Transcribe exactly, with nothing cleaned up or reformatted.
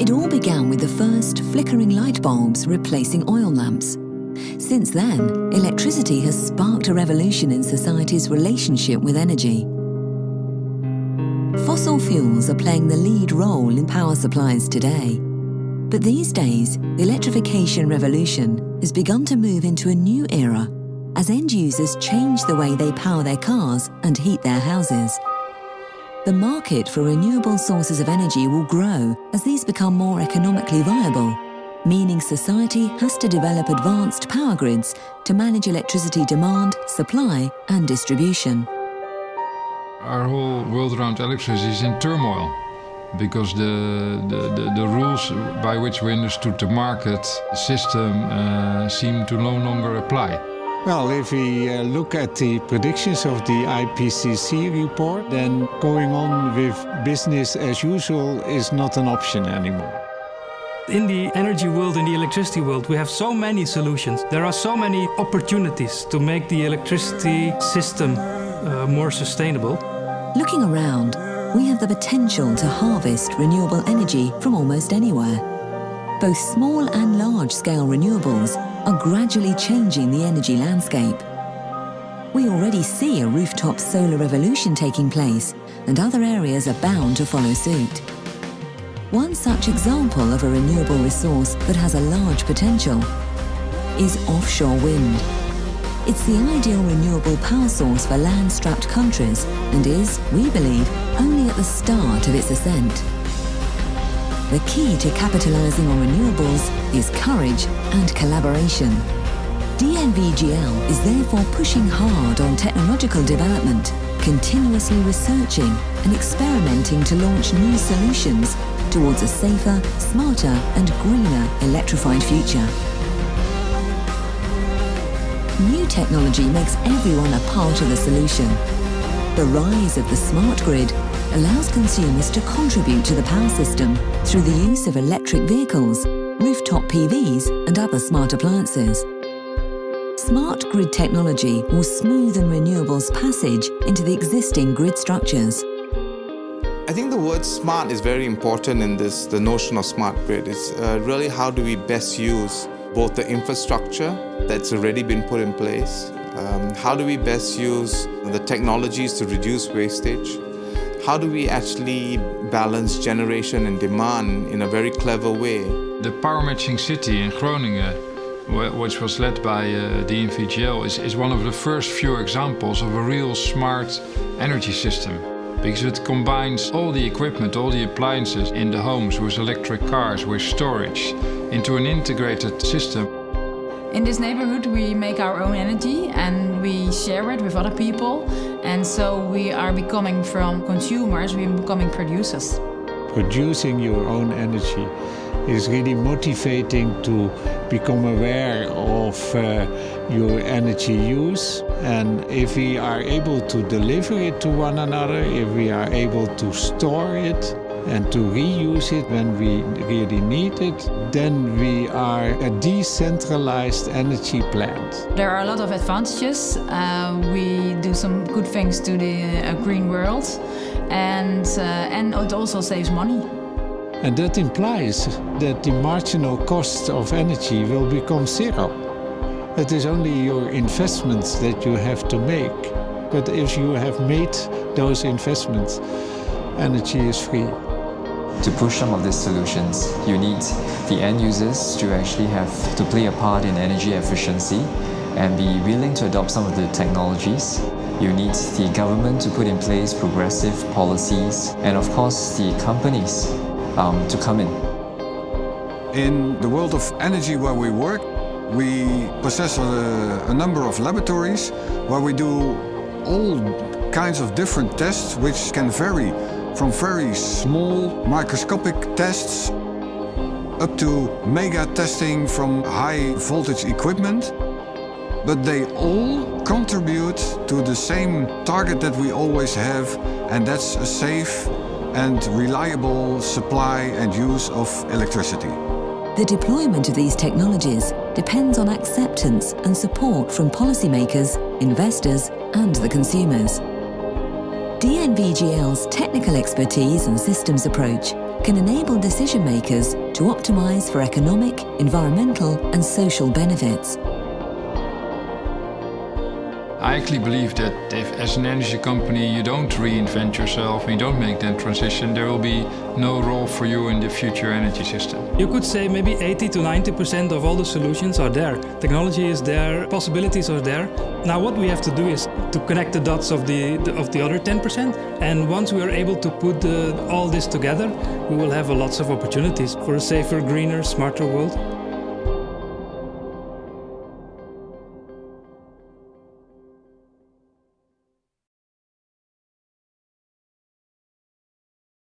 It all began with the first flickering light bulbs replacing oil lamps. Since then, electricity has sparked a revolution in society's relationship with energy. Fossil fuels are playing the lead role in power supplies today. But these days, the electrification revolution has begun to move into a new era as end users change the way they power their cars and heat their houses. The market for renewable sources of energy will grow as these become more economically viable, meaning society has to develop advanced power grids to manage electricity demand, supply and distribution. Our whole world around electricity is in turmoil because the, the, the, the rules by which we understood the market system uh, seem to no longer apply. Well, if we uh, look at the predictions of the I P C C report, then going on with business as usual is not an option anymore. In the energy world, in the electricity world, we have so many solutions. There are so many opportunities to make the electricity system uh, more sustainable. Looking around, we have the potential to harvest renewable energy from almost anywhere. Both small and large-scale renewables are gradually changing the energy landscape. We already see a rooftop solar revolution taking place, and other areas are bound to follow suit. One such example of a renewable resource that has a large potential is offshore wind. It's the ideal renewable power source for land-strapped countries and is, we believe, only at the start of its ascent. The key to capitalizing on renewables is courage and collaboration. D N V G L is therefore pushing hard on technological development, continuously researching and experimenting to launch new solutions towards a safer, smarter and greener electrified future. New technology makes everyone a part of the solution. The rise of the smart grid allows consumers to contribute to the power system through the use of electric vehicles, rooftop P Vs and other smart appliances. Smart grid technology will smoothen renewables passage into the existing grid structures. I think the word smart is very important in this, the notion of smart grid. It's uh, really how do we best use both the infrastructure that's already been put in place, um, how do we best use the technologies to reduce wastage, how do we actually balance generation and demand in a very clever way. The Power Matching City in Groningen, which was led by uh, D N V G L, is, is one of the first few examples of a real smart energy system. Because it combines all the equipment, all the appliances in the homes with electric cars, with storage, into an integrated system. In this neighborhood we make our own energy and we share it with other people, and so we are becoming from consumers, we're becoming producers. Producing your own energy is really motivating to become aware of uh, your energy use, and if we are able to deliver it to one another, if we are able to store it and to reuse it when we really need it, then we are a decentralized energy plant. There are a lot of advantages. Uh, we do some good things to the uh, green world, and, uh, and it also saves money. And that implies that the marginal cost of energy will become zero. It is only your investments that you have to make. But if you have made those investments, energy is free. To push some of these solutions, you need the end users to actually have to play a part in energy efficiency and be willing to adopt some of the technologies. You need the government to put in place progressive policies and of course the companies um, to come in. In the world of energy where we work, we possess a, a number of laboratories where we do all kinds of different tests which can vary from very small microscopic tests up to mega testing from high voltage equipment. But they all contribute to the same target that we always have, and that's a safe and reliable supply and use of electricity. The deployment of these technologies depends on acceptance and support from policymakers, investors and the consumers. D N V G L's technical expertise and systems approach can enable decision makers to optimise for economic, environmental and social benefits. I actually believe that if, as an energy company, you don't reinvent yourself and you don't make that transition, there will be no role for you in the future energy system. You could say maybe eighty to ninety percent of all the solutions are there. Technology is there, possibilities are there. Now what we have to do is to connect the dots of the, of the other ten percent, and once we are able to put the, all this together, we will have lots of opportunities for a safer, greener, smarter world.